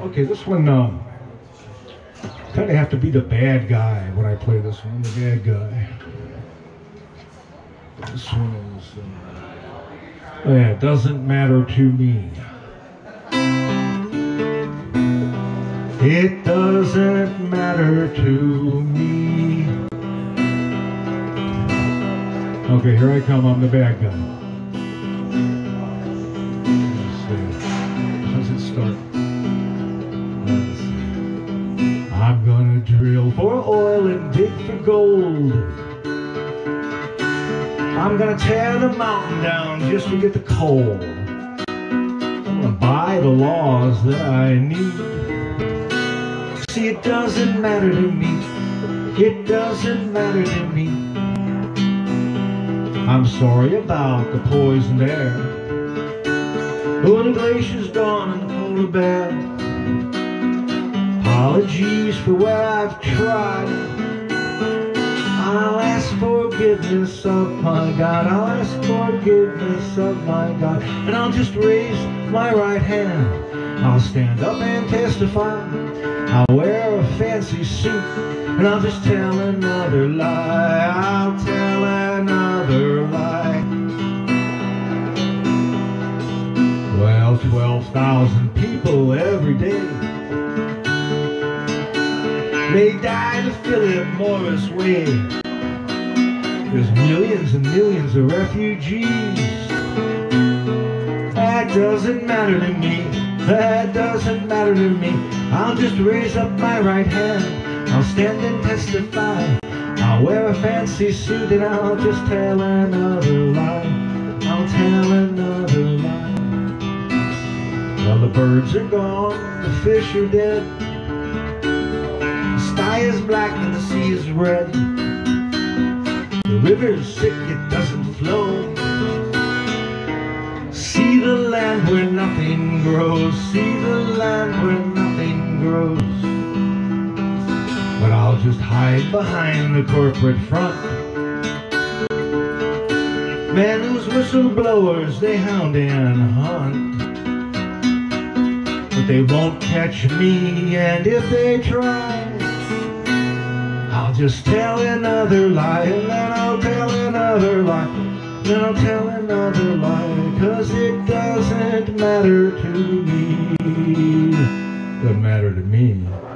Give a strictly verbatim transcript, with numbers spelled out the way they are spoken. Okay, this one, uh, kind of have to be the bad guy when I play this one. I'm the bad guy. This one is, uh, oh yeah, doesn't matter to me. It doesn't matter to me. Okay, here I come. I'm the bad guy. I'm gonna drill for oil and dig for gold. I'm gonna tear the mountain down just to get the coal. I'm gonna buy the laws that I need. See, it doesn't matter to me. It doesn't matter to me. I'm sorry about the poisoned air. Oh, the glacier's gone and the polar bear. Apologies for what I've tried. I'll ask forgiveness of my God. I'll ask forgiveness of my God. And I'll just raise my right hand. I'll stand up and testify. I'll wear a fancy suit. And I'll just tell another lie. I'll tell another lie. Well, twelve thousand people every day, they die the Phillip Morris way. There's millions and millions of refugees. That doesn't matter to me. That doesn't matter to me. I'll just raise up my right hand. I'll stand and testify. I'll wear a fancy suit and I'll just tell another lie. I'll tell another lie. Well, the birds are gone, the fish are dead. The sky is black and the sea is red. The river's sick, it doesn't flow. See the land where nothing grows. See the land where nothing grows. But I'll just hide behind the corporate front. Men whose whistleblowers they hound and hunt. But they won't catch me, and if they try, I'll just tell another lie, and then I'll tell another lie, then I'll tell another lie, 'cause it doesn't matter to me. Doesn't matter to me.